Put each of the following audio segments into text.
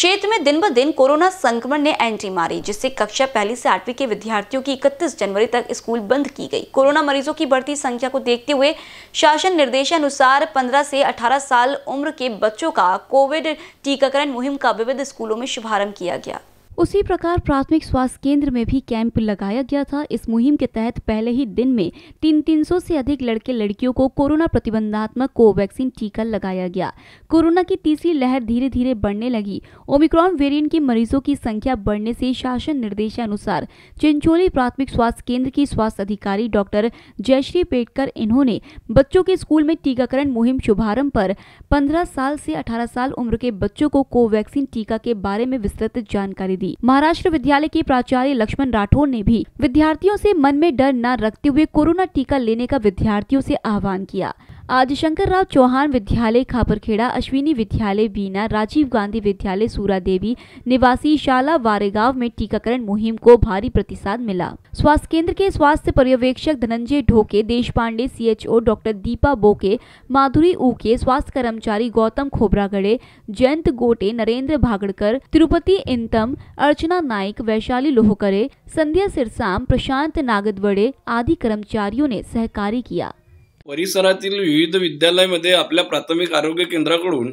क्षेत्र में दिन ब दिन कोरोना संक्रमण ने एंट्री मारी, जिससे कक्षा पहली से आठवीं के विद्यार्थियों की 31 जनवरी तक स्कूल बंद की गई। कोरोना मरीजों की बढ़ती संख्या को देखते हुए शासन निर्देशानुसार 15 से 18 साल उम्र के बच्चों का कोविड टीकाकरण मुहिम का विविध स्कूलों में शुभारंभ किया गया। उसी प्रकार प्राथमिक स्वास्थ्य केंद्र में भी कैंप लगाया गया था। इस मुहिम के तहत पहले ही दिन में 300 से अधिक लड़के लड़कियों को कोरोना प्रतिबंधात्मक कोवैक्सीन टीका लगाया गया। कोरोना की तीसरी लहर धीरे धीरे बढ़ने लगी। ओमिक्रॉन वेरिएंट के मरीजों की संख्या बढ़ने से शासन निर्देशानुसार चिंचोली प्राथमिक स्वास्थ्य केंद्र की स्वास्थ्य अधिकारी डॉक्टर जयश्री पेटकर इन्होंने बच्चों के स्कूल में टीकाकरण मुहिम शुभारंभ पर 15 साल से 18 साल उम्र के बच्चों को कोवैक्सीन टीका के बारे में विस्तृत जानकारी दी। महाराष्ट्र विद्यालय के प्राचार्य लक्ष्मण राठौर ने भी विद्यार्थियों से मन में डर न रखते हुए कोरोना टीका लेने का विद्यार्थियों से आह्वान किया। आज शंकर राव चौहान विद्यालय खापरखेड़ा, अश्विनी विद्यालय वीणा, राजीव गांधी विद्यालय सूरा देवी निवासी शाला वारेगांव में टीकाकरण मुहिम को भारी प्रतिसाद मिला। स्वास्थ्य केंद्र के स्वास्थ्य पर्यवेक्षक धनंजय ढोके, देशपांडे CHO डॉक्टर दीपा बोके, माधुरी उके, स्वास्थ्य कर्मचारी गौतम खोबरागड़े, जयंत गोटे, नरेंद्र भागड़कर, तिरुपति इंतम, अर्चना नाइक, वैशाली लोहकरे, संध्या सिरसाम, प्रशांत नागदवड़े आदि कर्मचारियों ने सहकार्य किया। परिसरातील विविध विद्यालयामध्ये आपल्या प्राथमिक आरोग्य केंद्राकडून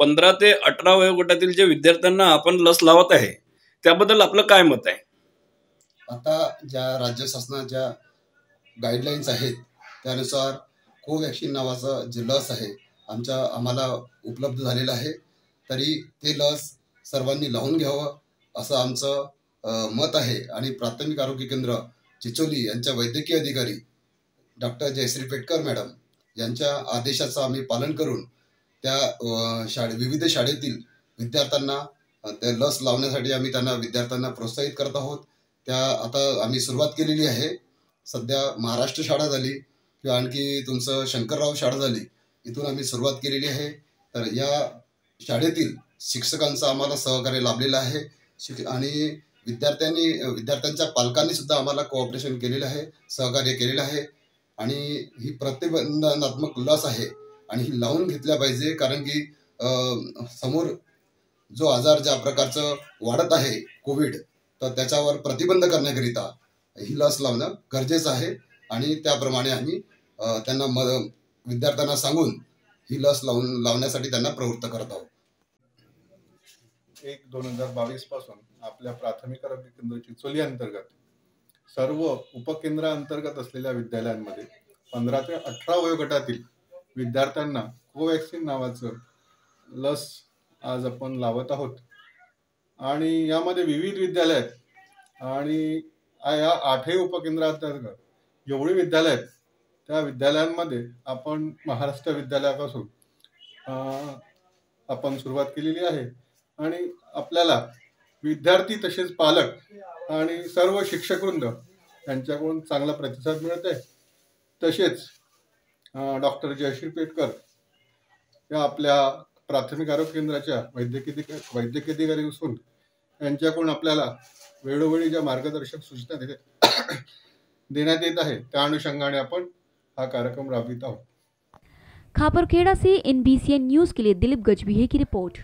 15 ते 18 वयोगटातील जे विद्यार्थ्यांना आपण लस लावत आहे त्याबद्दल आपलं काय मत आहे? आता ज्या राज्य शासनाच्या गाईडलाईन्स आहेत त्यानुसार कोवॅक्सिन नावाचं जे लस आहे आम्हाला उपलब्ध झालेलं आहे, तरी ते लस सर्वांनी लावून घ्यावं असं आमचं मत आहे। आणि प्राथमिक आरोग्य केंद्र चिचोली यांच्या वैद्यकीय अधिकारी डॉक्टर जयश्री पेटकर मॅडम यांच्या आदेशाचं आम्ही पालन करून त्या विविध शाळेतील विद्यार्थ्यांना त्या लस लावण्यासाठी आम्ही त्यांना विद्यार्थ्यांना प्रोत्साहित करत आहोत। त्या आता आम्ही सुरुवात केलेली आहे। सध्या महाराष्ट्र शाळा झाली किंवा आणखी तुमचं शंकरराव शाळा झाली, इथून आम्ही सुरुवात केलेली आहे। तर या शाळेतील शिक्षकांचं आम्हाला सहकार्य लाभलेलं आहे आणि विद्यार्थ्यांच्या पालकांनी सुद्धा आम्हाला कोऑपरेशन केलेलं आहे, सहकार्य केलेलं आहे। आणि ही प्रतिबंधात्मक लस आहे आणि ही लावून घेतल्या पाहिजे, कारण की समोर जो आजार ज्या प्रकारचं वाढत आहे कोविड, तर त्याच्यावर प्रतिबंध करण्याकरिता ही लस लावणं गरजेचं आहे। आणि त्याप्रमाणे आम्ही त्यांना विद्यार्थ्यांना सांगून ही लस लावण्यासाठी त्यांना प्रवृत्त करत आहोत। 1/2022 पासून आपल्या प्राथमिक आरोग्य केंद्राची चोली अंतर्गत सर्व उपकेंद्रा अंतर्गत असलेल्या विद्यालयांमध्ये 15 ते 18 वयोगटातील विद्यार्थ्यांना कोवॅक्सिन नावाचं लस आज आपण लावत आहोत। आणि यामध्ये विविध विद्यालय आणि या 8 उपकेंद्रा अंतर्गत एवढी विद्यालय आहेत, त्या विद्यालयांमध्ये आपण महाराष्ट्र विद्यालयापासून आपण सुरुवात केलेली आहे। आणि आपल्याला विद्यार्थी तसेच पालक आणि सर्व शिक्षकवृंद यांच्याकडून चांगला प्रतिसाद मिळत आहे। तसेच डॉक्टर जयश्री पेटकर या आपल्या प्राथमिक आरोग्य केंद्राच्या वैद्यकीय अधिकारी असून यांच्याकडून आपल्याला वेळोवेळी ज्या मार्गदर्शक सूचना देण्यात येत आहे त्या अनुषंगाने आपण हा कार्यक्रम राबवित आहोत। खापरखेड़ा से NBCN न्यूज़ के लिए दिलीप गजबीहे की रिपोर्ट।